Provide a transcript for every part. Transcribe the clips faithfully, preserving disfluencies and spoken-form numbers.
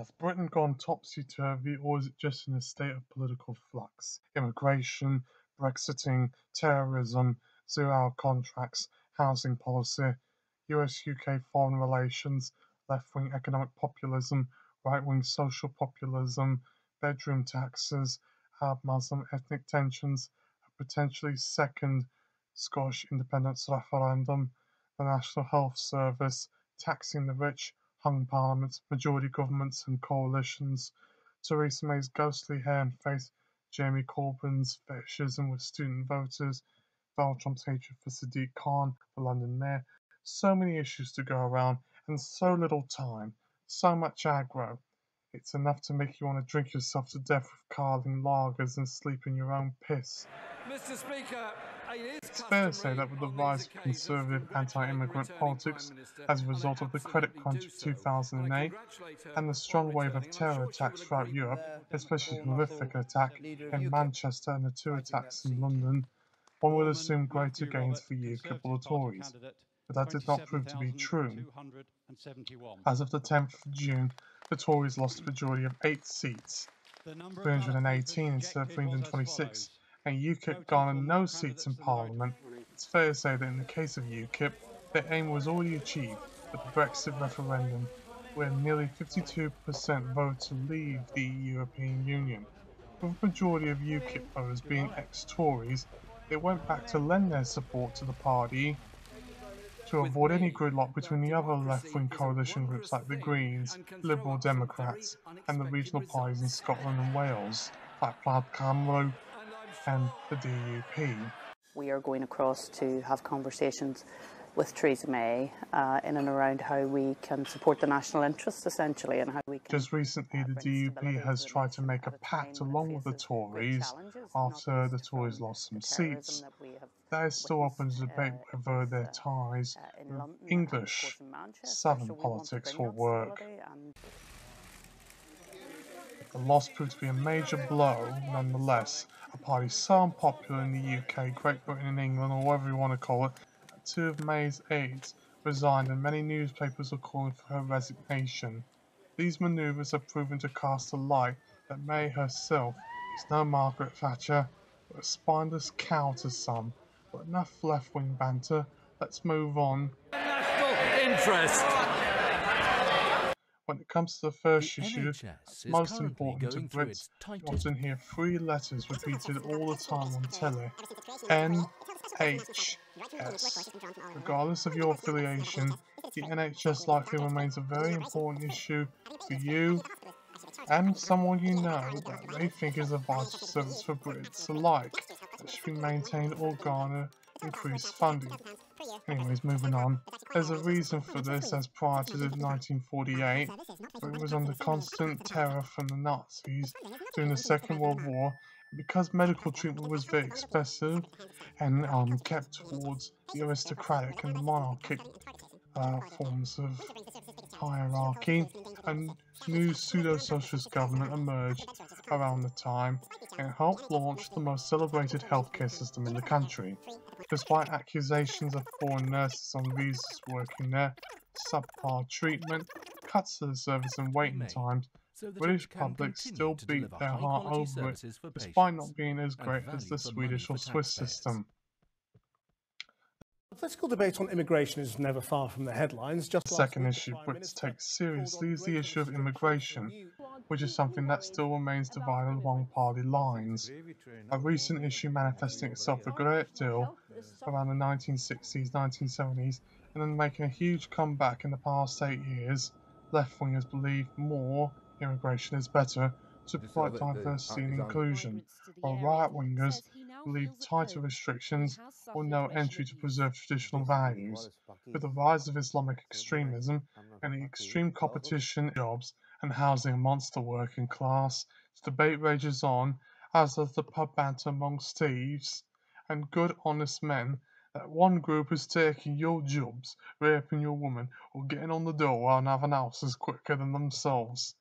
Has Britain gone topsy-turvy, or is it just in a state of political flux? Immigration, Brexiting, terrorism, zero-hour contracts, housing policy, U S U K foreign relations, left-wing economic populism, right-wing social populism, bedroom taxes, Arab-Muslim ethnic tensions, a potentially second Scottish independence referendum, the National Health Service, taxing the rich, hung parliaments, majority governments and coalitions, Theresa May's ghostly hair and face, Jeremy Corbyn's fetishism with student voters, Donald Trump's hatred for Sadiq Khan, the London mayor. So many issues to go around, and so little time, so much aggro. It's enough to make you want to drink yourself to death with Carling lagers and sleep in your own piss. Mister Speaker, it's fair to say that with the rise of conservative anti-immigrant politics as a result of the credit crunch of two thousand eight and the strong wave of terror attacks throughout Europe, especially the horrific attack in Manchester and the two attacks in London, one would assume greater gains for U KIP or the Tories. But that did not prove to be true. As of the tenth of June, the Tories lost a majority of eight seats, three hundred eighteen instead of three hundred twenty-six, and U KIP garnered no seats in Parliament. It's fair to say that in the case of U KIP, their aim was already achieved with the Brexit referendum, where nearly fifty-two percent voted to leave the European Union. With the majority of U KIP voters being ex-Tories, they went back to lend their support to the party to avoid any gridlock between the other left-wing coalition groups like the Greens, Liberal Democrats, and the regional parties in Scotland and Wales, like Plaid Cymru and the D U P. We are going across to have conversations with Theresa May uh, in and around how we can support the national interests, essentially, and how we can... Just recently, the D U P has tried to make a pact along with the Tories after the Tories lost some seats. That is still open to debate whether their ties with English southern politics will work. The loss proved to be a major blow, nonetheless. A party so unpopular in the U K, Great Britain and England, or whatever you want to call it, that two of May's aides resigned and many newspapers are calling for her resignation. These manoeuvres have proven to cast a light that May herself is no Margaret Thatcher, but a spineless cow to some. But enough left-wing banter, let's move on. National interest. When it comes to the first issue, it's most important to Brits, you often hear three letters repeated all the time on telly. N H S. Regardless of your affiliation, the N H S likely remains a very important issue for you and someone you know that they think is a vital service for Brits alike, that should be maintained or garner increased funding. Anyways, moving on. There's a reason for this, as prior to nineteen forty-eight, Britain was under constant terror from the Nazis during the Second World War, and because medical treatment was very expensive and um, kept towards the aristocratic and the monarchic uh, forms of hierarchy, a new pseudo-socialist government emerged around the time and helped launch the most celebrated healthcare system in the country. Despite accusations of foreign nurses on visas working there, subpar treatment, cuts to the service and waiting times, the British public still beat their heart over it, despite not being as great as the Swedish or Swiss system. The political debate on immigration is never far from the headlines. Just the second issue Brits take seriously is the issue of immigration, which is something that still remains divided along party lines. A recent issue manifesting itself a great deal around the nineteen sixties, nineteen seventies, and then making a huge comeback in the past eight years, left-wingers believe more immigration is better to provide diversity and inclusion, while right-wingers believe tighter restrictions or no entry to preserve traditional values. With the rise of Islamic extremism and the extreme competition in jobs and housing amongst the working class, the debate rages on, as does the pub banter amongst thieves and good honest men, that one group is taking your jobs, raping your woman, or getting on the door and having houses quicker than themselves.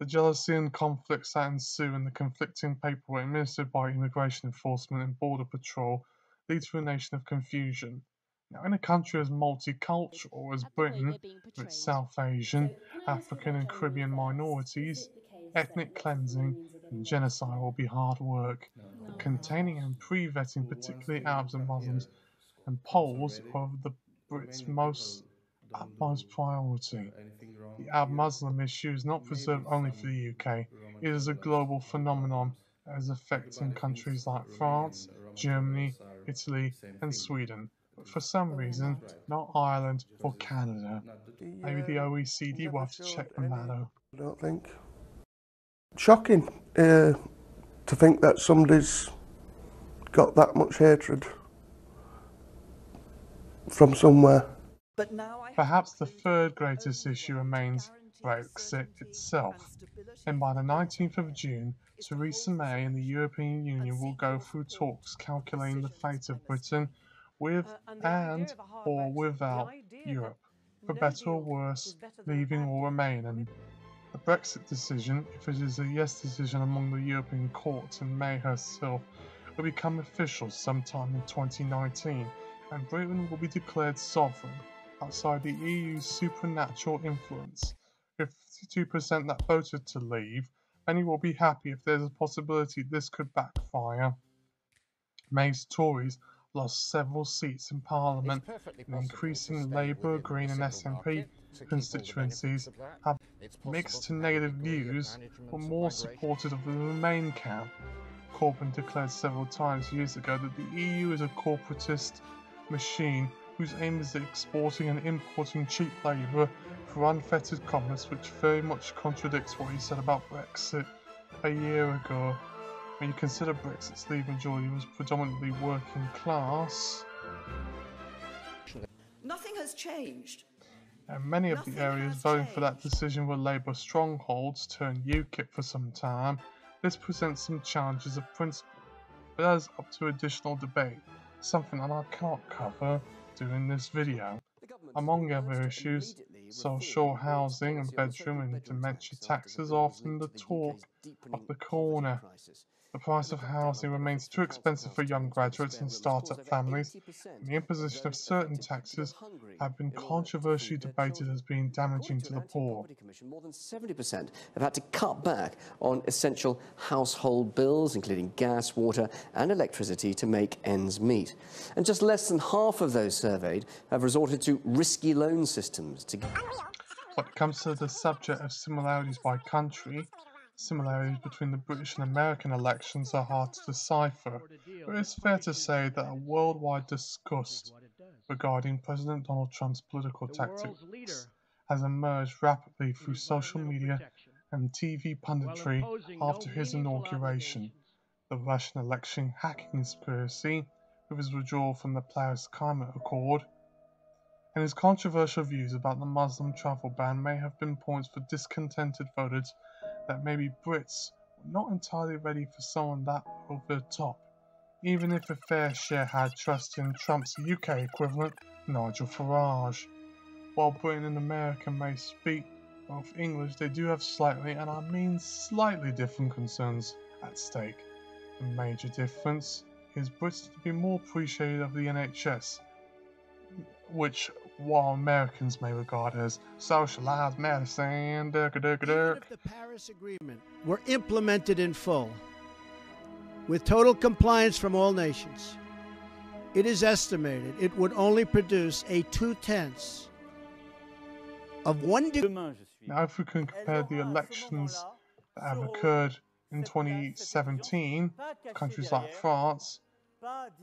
The jealousy and conflicts that ensue and the conflicting paperwork administered by Immigration Enforcement and Border Patrol lead to a nation of confusion. Now, in a country as multicultural as Britain, with South Asian, African and Caribbean minorities, ethnic cleansing and genocide will be hard work. But containing and pre-vetting particularly Arabs and Muslims and Poles are the Brits' most utmost priority. The Arab-Muslim issue is not reserved only for the U K. It is a global phenomenon that is affecting countries like France, Germany, Italy and Sweden. But for some reason, not Ireland or Canada. Maybe the O E C D will have to check the matter. I don't think. Shocking uh, to think that somebody's got that much hatred from somewhere. But now perhaps the third greatest issue remains Brexit itself. And by the nineteenth of June, Theresa May and the European Union will go through talks calculating the fate of Britain with and or without Europe, for better or worse, leaving or remaining. The Brexit decision, if it is a yes decision among the European courts and May herself, will become official sometime in twenty nineteen, and Britain will be declared sovereign, outside the E U's supernatural influence. With fifty-two percent that voted to leave, many will be happy if there's a possibility this could backfire. May's Tories lost several seats in Parliament, and increasing Labour, Green and S N P constituencies have mixed to negative views, but more supportive of the Remain camp. Corbyn declared several times years ago that the E U is a corporatist machine whose aim is exporting and importing cheap labour for unfettered commerce, which very much contradicts what he said about Brexit a year ago. When you consider Brexit's Leave majority was predominantly working class, nothing has changed. And many of the areas voting for that decision were Labour strongholds, turned U KIP for some time. This presents some challenges of principle, but that is up to additional debate, something that I can't cover during this video. Among other issues, social housing and bedroom and dementia taxes are often the talk of the corner. The price of housing remains too expensive for young graduates and start-up families, and the imposition of certain taxes have been controversially debated as being damaging to the poor. More than seventy percent have had to cut back on essential household bills, including gas, water and electricity, to make ends meet. And just less than half of those surveyed have resorted to risky loan systems to get... When it comes to the subject of similarities by country, similarities between the British and American elections are hard to decipher, but it's fair to say that a worldwide disgust regarding President Donald Trump's political tactics has emerged rapidly through social media and T V punditry after his inauguration. The Russian election hacking conspiracy, with his withdrawal from the Plaid Cymru Accord, and his controversial views about the Muslim travel ban may have been points for discontented voters that maybe Brits were not entirely ready for someone that over the top, even if a fair share had trust in Trump's U K equivalent, Nigel Farage. While Britain and America may speak both English, they do have slightly, and I mean slightly, different concerns at stake. The major difference is Brits to be more appreciative of the N H S, which while Americans may regard as socialized medicine, dirk, dirk, dirk. Even if the Paris Agreement were implemented in full, with total compliance from all nations, it is estimated it would only produce a two-tenths of one degree. Now, if we can compare the elections that have occurred in twenty seventeen, countries like France,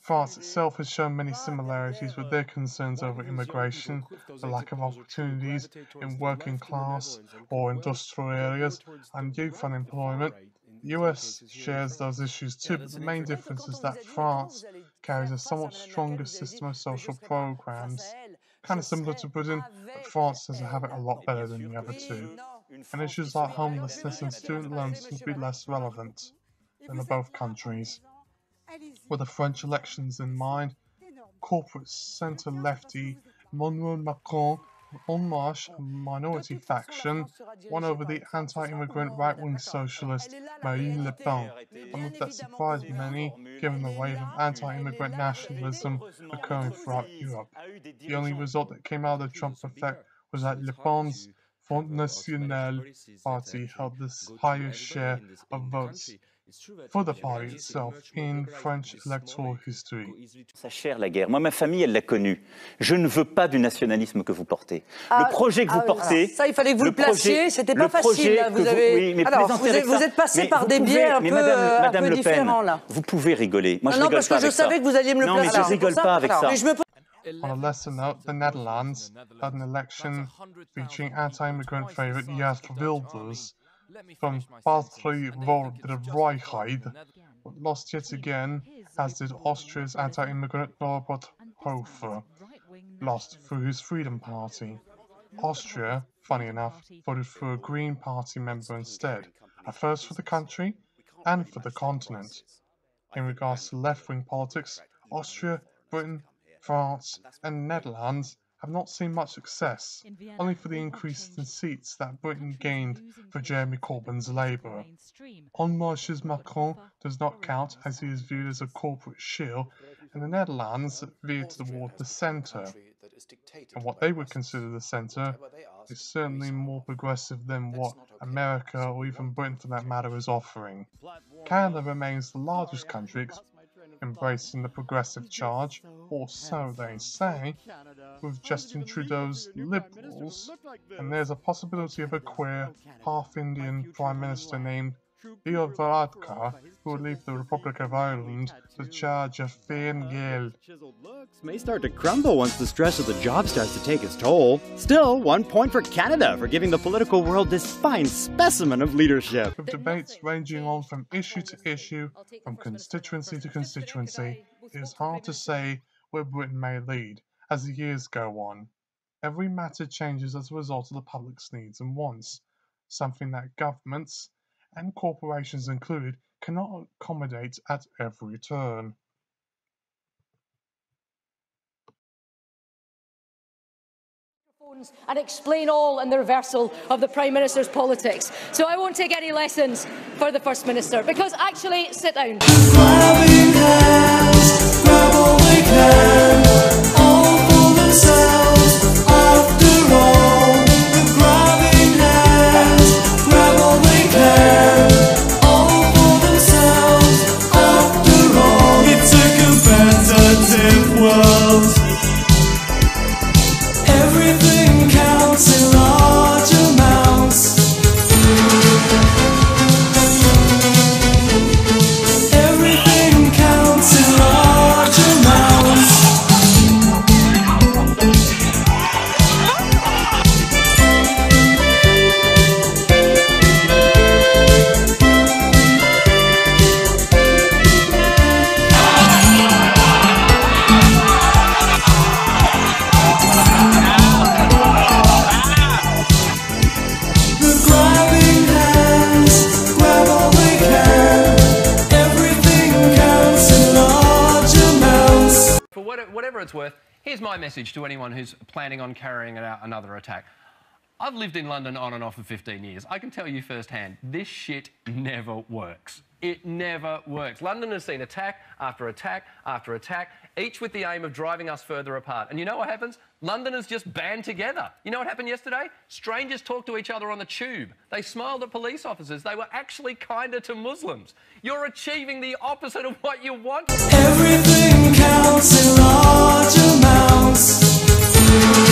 France itself has shown many similarities with their concerns over immigration, the lack of opportunities in working class or industrial areas, and youth unemployment. The U S shares those issues too, but the main difference is that France carries a somewhat stronger system of social programs, kind of similar to Britain, but France does have it a lot better than the other two, and issues like homelessness and student loans seem to be less relevant than in both countries. With the French elections in mind, corporate centre-lefty Emmanuel Macron En Marche, a minority faction, won over the anti-immigrant right-wing socialist Marine Le Pen, a move that surprised many given the wave of anti-immigrant nationalism occurring throughout Europe. The only result that came out of the Trump effect was that Le Pen's Front National party held the highest share of votes for the party itself in French electoral history. Ça chère la guerre. Moi, ma famille, elle l'a connue. Je ne veux pas du nationalisme que vous portez. Ah, le projet que ah, vous portez, ça, il fallait que vous le, le placiez. C'était pas facile. Vous avez, vous, oui, mais alors, vous, êtes, vous êtes passé mais par des pouvez, biais un peu, Madame, Madame un peu différents là. Vous pouvez rigoler. Moi, non, je non, rigole parce pas que avec je savais ça. Que vous alliez me le placer. Non, mais alors, je rigole pas avec alors, ça. On a lesser note, the Netherlands had an election featuring anti-immigrant favourite Geert Wilders from Partij voor de Vrijheid, but lost yet again, as did Austria's anti-immigrant Norbert Hofer, lost through his Freedom Party. Austria, funny enough, voted for a Green Party member instead, a first for the country and for the continent. In regards to left-wing politics, Austria, Britain, France and Netherlands have not seen much success, only for the increase in seats that Britain gained for Jeremy Corbyn's Labour. En Marche's Macron does not count, as he is viewed as a corporate shill, and the Netherlands veered toward the centre. And what they would consider the centre is certainly more progressive than what America or even Britain for that matter is offering. Canada remains the largest country embracing the progressive charge, or so they say, with Justin Trudeau's Liberals, and there's a possibility of a queer, half-Indian Prime Minister named Leo Varadkar, who will leave the Republic of Ireland to charge of Fine Gael. May start to crumble once the stress of the job starts to take its toll. Still, one point for Canada for giving the political world this fine specimen of leadership. With debates ranging on from issue to issue, from constituency to constituency, it is hard to say where Britain may lead as the years go on. Every matter changes as a result of the public's needs and wants, something that governments and corporations included cannot accommodate at every turn. And explain all in the reversal of the Prime Minister's politics. So I won't take any lessons for the First Minister, because actually, sit down. It's worth, here's my message to anyone who's planning on carrying out another attack. I've lived in London on and off for fifteen years. I can tell you firsthand, this shit never works. It never works. London has seen attack after attack after attack, each with the aim of driving us further apart. And you know what happens? Londoners just band together. You know what happened yesterday? Strangers talked to each other on the tube. They smiled at police officers. They were actually kinder to Muslims. You're achieving the opposite of what you want. Everything counts in large amounts.